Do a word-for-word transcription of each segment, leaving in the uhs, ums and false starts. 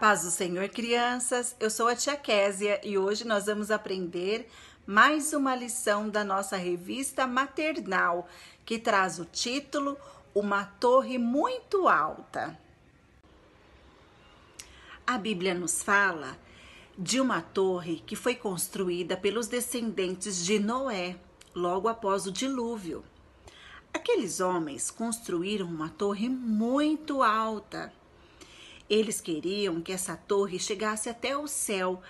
paz do Senhor, crianças. Eu sou a tia Kézia e hoje nós vamos aprender mais uma lição da nossa revista maternal, que traz o título Uma Torre Muito Alta. A Bíblia nos fala de uma torre que foi construída pelos descendentes de Noé, logo após o dilúvio. Aqueles homens construíram uma torre muito alta. Eles queriam que essa torre chegasse até o céu,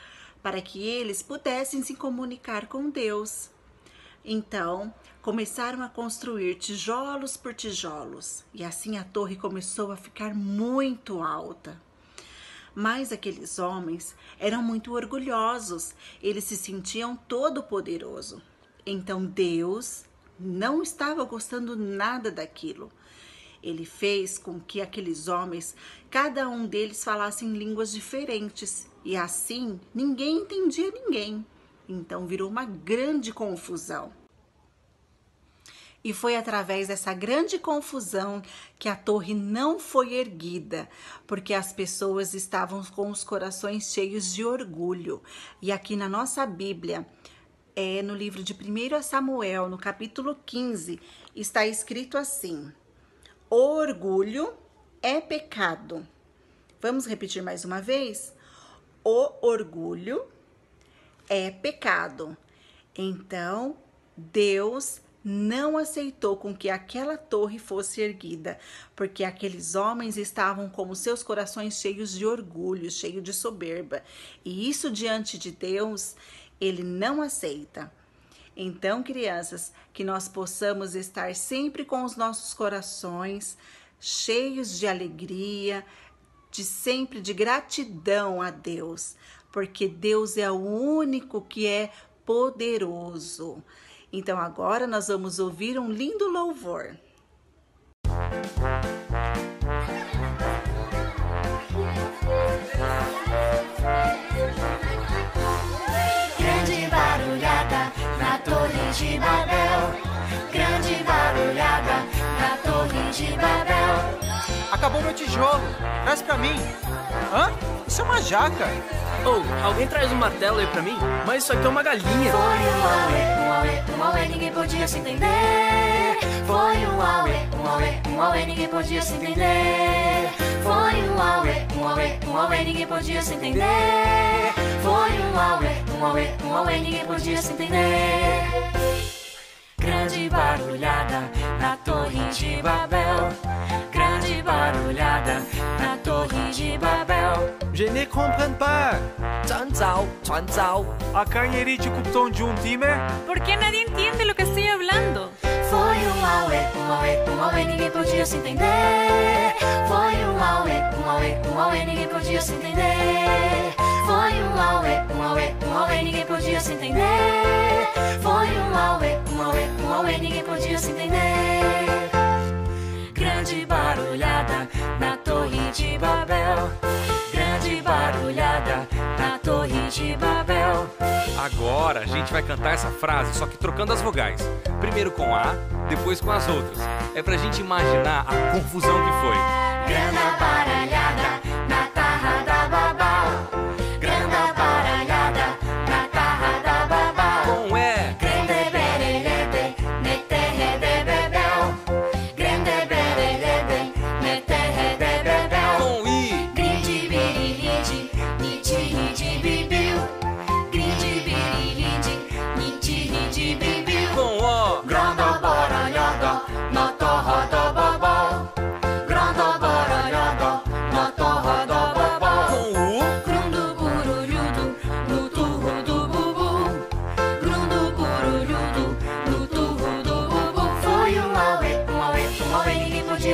para que eles pudessem se comunicar com Deus. Então, começaram a construir tijolos por tijolos, e assim a torre começou a ficar muito alta. Mas aqueles homens eram muito orgulhosos, eles se sentiam todo-poderoso. Então Deus não estava gostando nada daquilo. Ele fez com que aqueles homens, cada um deles falasse em línguas diferentes, e assim ninguém entendia ninguém. Então virou uma grande confusão. E foi através dessa grande confusão que a torre não foi erguida, porque as pessoas estavam com os corações cheios de orgulho. E aqui na nossa Bíblia, é no livro de primeiro Samuel, no capítulo quinze, está escrito assim: o orgulho é pecado. Vamos repetir mais uma vez? O orgulho é pecado. Então, Deus não aceitou com que aquela torre fosse erguida, porque aqueles homens estavam com seus corações cheios de orgulho, cheios de soberba. E isso diante de Deus, ele não aceita. Então, crianças, que nós possamos estar sempre com os nossos corações cheios de alegria, de sempre de gratidão a Deus, porque Deus é o único que é poderoso. Então, agora nós vamos ouvir um lindo louvor. De Babel, grande barulhada na Torre de Babel. Acabou meu tijolo, traz pra mim. Hã? Isso é uma jaca. Oh, alguém traz um martelo aí pra mim? Mas isso aqui é uma galinha. Foi um auê, um auê, um auê, ninguém podia se entender. Foi um auê, um auê, um auê, ninguém podia se entender. Foi um auê, um auê, um auê, ninguém podia se entender. Foi um auê, um auê, um auê, ninguém podia se entender. Grande barulhada na Torre de Babel, grande barulhada na Torre de Babel. Je ne comprends pas. Zan zao, zan zao. A carneira de cupom de um time? Porque nadie entende lo que estoy hablando. Foi um auê, um auê, um auê, ninguém podia se entender. Foi um auê, um auê, um auê, ninguém podia se entender. Foi um auê, um auê, um auê, ninguém podia se entender. Foi um auê, um auê, um auê, ninguém podia se entender. Grande barulhada na Torre de Babel, grande barulhada na Torre de Babel. Agora a gente vai cantar essa frase, só que trocando as vogais. Primeiro com A, depois com as outras. É pra gente imaginar a confusão que foi. Grana baralhada na tarra da babau.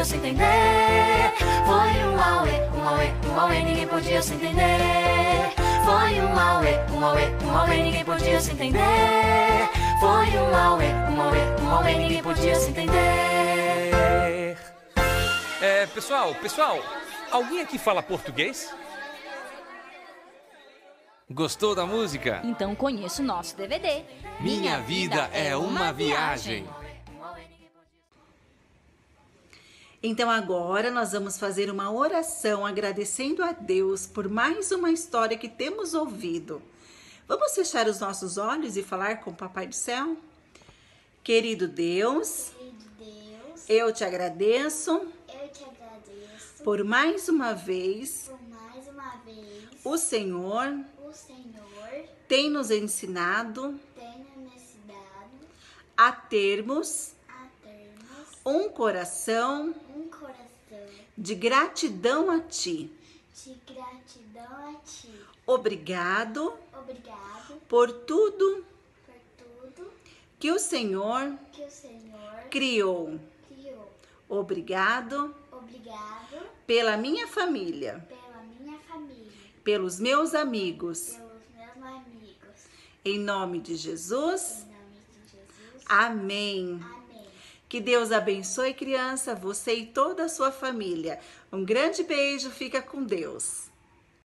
Se entender. Foi um auê, um auê, um auê, ninguém podia se entender. Foi um auê, um auê, um auê, ninguém podia se entender. É, pessoal, pessoal, alguém aqui fala português? Gostou da música? Então conheça o nosso D V D. Minha Vida é uma Viagem. Então agora nós vamos fazer uma oração agradecendo a Deus por mais uma história que temos ouvido. Vamos fechar os nossos olhos e falar com o Papai do Céu? Querido Deus, Querido Deus eu, te agradeço eu te agradeço por mais uma vez, por mais uma vez o Senhor, o Senhor tem nos ensinado, tem nos ensinado a termos, a termos um coração, um coração de gratidão a Ti. De gratidão a Ti. Obrigado, Obrigado por tudo, por tudo que, o Senhor que o Senhor criou. criou. Obrigado, Obrigado pela, minha família, pela minha família, pelos meus amigos. Pelos meus amigos. Em nome de Jesus. Em nome de Jesus. Amém. Amém. Que Deus abençoe, criança, você e toda a sua família. Um grande beijo, fica com Deus.